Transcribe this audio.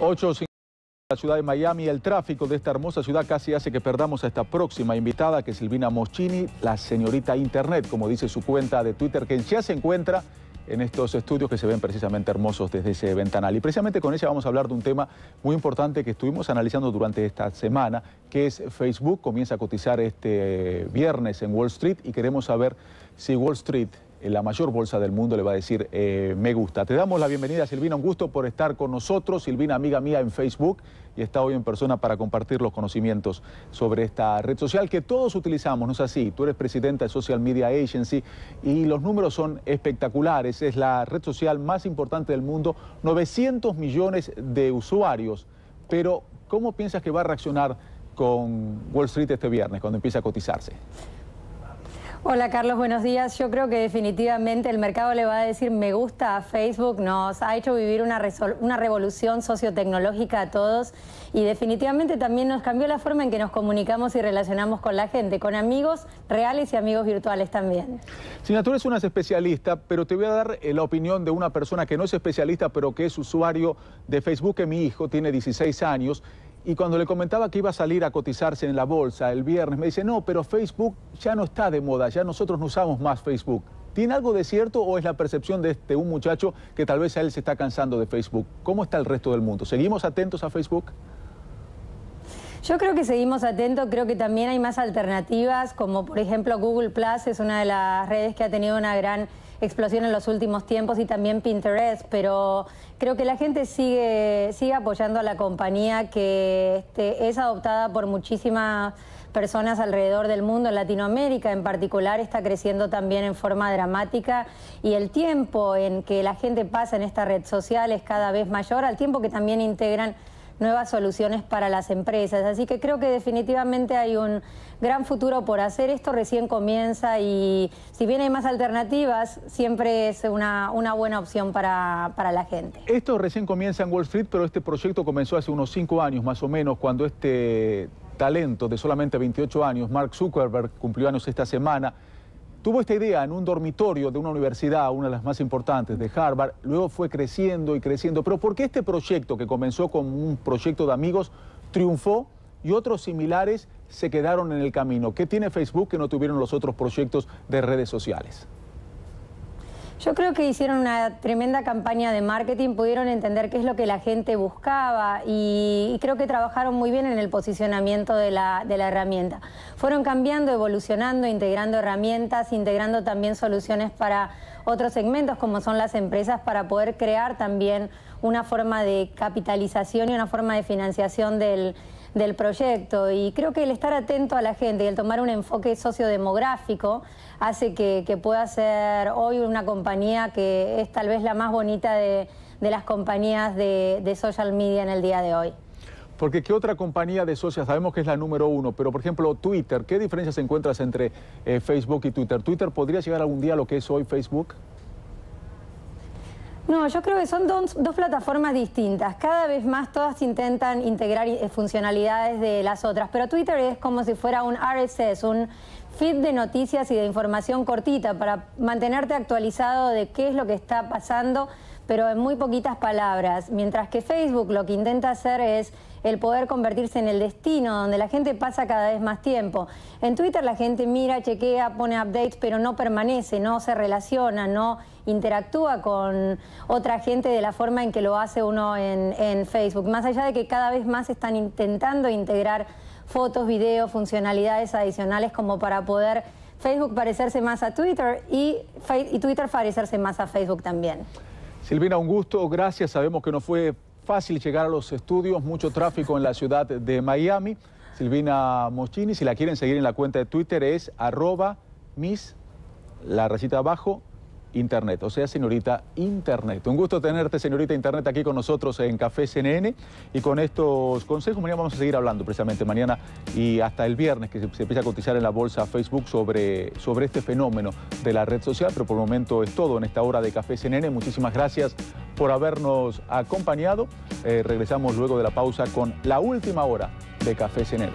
8:50 la ciudad de Miami. El tráfico de esta hermosa ciudad casi hace que perdamos a esta próxima invitada, que es Silvina Moschini, la señorita Internet, como dice su cuenta de Twitter, que ya se encuentra en estos estudios que se ven precisamente hermosos desde ese ventanal. Y precisamente con ella vamos a hablar de un tema muy importante que estuvimos analizando durante esta semana, que es Facebook. Comienza a cotizar este viernes en Wall Street y queremos saber si Wall Street, la mayor bolsa del mundo, le va a decir me gusta. Te damos la bienvenida, Silvina, un gusto por estar con nosotros. Silvina, amiga mía en Facebook, y está hoy en persona para compartir los conocimientos sobre esta red social que todos utilizamos, ¿no es así? Tú eres presidenta de Social Media Agency y los números son espectaculares. Es la red social más importante del mundo, 900 millones de usuarios. Pero, ¿cómo piensas que va a reaccionar con Wall Street este viernes cuando empiece a cotizarse? Hola Carlos, buenos días. Yo creo que definitivamente el mercado le va a decir me gusta a Facebook. Nos ha hecho vivir una revolución sociotecnológica a todos y definitivamente también nos cambió la forma en que nos comunicamos y relacionamos con la gente, con amigos reales y amigos virtuales también. Silvina, tú eres una especialista, pero te voy a dar la opinión de una persona que no es especialista, pero que es usuario de Facebook, que mi hijo tiene 16 años. Y cuando le comentaba que iba a salir a cotizarse en la bolsa el viernes, me dice, no, pero Facebook ya no está de moda, ya nosotros no usamos más Facebook. ¿Tiene algo de cierto o es la percepción de un muchacho que tal vez a él se está cansando de Facebook? ¿Cómo está el resto del mundo? ¿Seguimos atentos a Facebook? Yo creo que seguimos atentos, creo que también hay más alternativas, como por ejemplo Google Plus es una de las redes que ha tenido una gran explosión en los últimos tiempos, y también Pinterest, pero creo que la gente sigue apoyando a la compañía que es adoptada por muchísimas personas alrededor del mundo. En Latinoamérica en particular está creciendo también en forma dramática y el tiempo en que la gente pasa en esta red social es cada vez mayor, al tiempo que también integran nuevas soluciones para las empresas. Así que creo que definitivamente hay un gran futuro por hacer. Esto recién comienza y si bien hay más alternativas, siempre es una buena opción para la gente. Esto recién comienza en Wall Street, pero este proyecto comenzó hace unos 5 años más o menos, cuando este talento de solamente 28 años, Mark Zuckerberg, cumplió años esta semana. Tuvo esta idea en un dormitorio de una universidad, una de las más importantes de Harvard, luego fue creciendo y creciendo. Pero ¿por qué este proyecto, que comenzó como un proyecto de amigos, triunfó y otros similares se quedaron en el camino? ¿Qué tiene Facebook que no tuvieron los otros proyectos de redes sociales? Yo creo que hicieron una tremenda campaña de marketing, pudieron entender qué es lo que la gente buscaba y creo que trabajaron muy bien en el posicionamiento de la herramienta. Fueron cambiando, evolucionando, integrando herramientas, integrando también soluciones para otros segmentos como son las empresas, para poder crear también una forma de capitalización y una forma de financiación del proyecto. Y creo que el estar atento a la gente y el tomar un enfoque sociodemográfico hace que pueda ser hoy una compañía que es tal vez la más bonita de las compañías de social media en el día de hoy. Porque ¿qué otra compañía de socias? Sabemos que es la número 1, pero por ejemplo Twitter, ¿qué diferencias encuentras entre Facebook y Twitter? ¿Twitter podría llegar algún día a lo que es hoy Facebook? No, yo creo que son dos plataformas distintas. Cada vez más todas intentan integrar funcionalidades de las otras, pero Twitter es como si fuera un RSS, un feed de noticias y de información cortita para mantenerte actualizado de qué es lo que está pasando, pero en muy poquitas palabras. Mientras que Facebook lo que intenta hacer es el poder convertirse en el destino, donde la gente pasa cada vez más tiempo. En Twitter la gente mira, chequea, pone updates, pero no permanece, no se relaciona, no interactúa con otra gente de la forma en que lo hace uno en Facebook. Más allá de que cada vez más están intentando integrar fotos, videos, funcionalidades adicionales como para poder Facebook parecerse más a Twitter y Twitter parecerse más a Facebook también. Silvina, un gusto, gracias. Sabemos que no fue fácil llegar a los estudios, mucho tráfico en la ciudad de Miami. Silvina Moschini, si la quieren seguir en la cuenta de Twitter, es @miss_internet, o sea, señorita Internet. Un gusto tenerte, señorita Internet, aquí con nosotros en Café CNN. Y con estos consejos, mañana vamos a seguir hablando precisamente, mañana y hasta el viernes, que se empieza a cotizar en la bolsa Facebook sobre este fenómeno de la red social. Pero por el momento es todo en esta hora de Café CNN. Muchísimas gracias por habernos acompañado. Regresamos luego de la pausa con la última hora de Café CNN.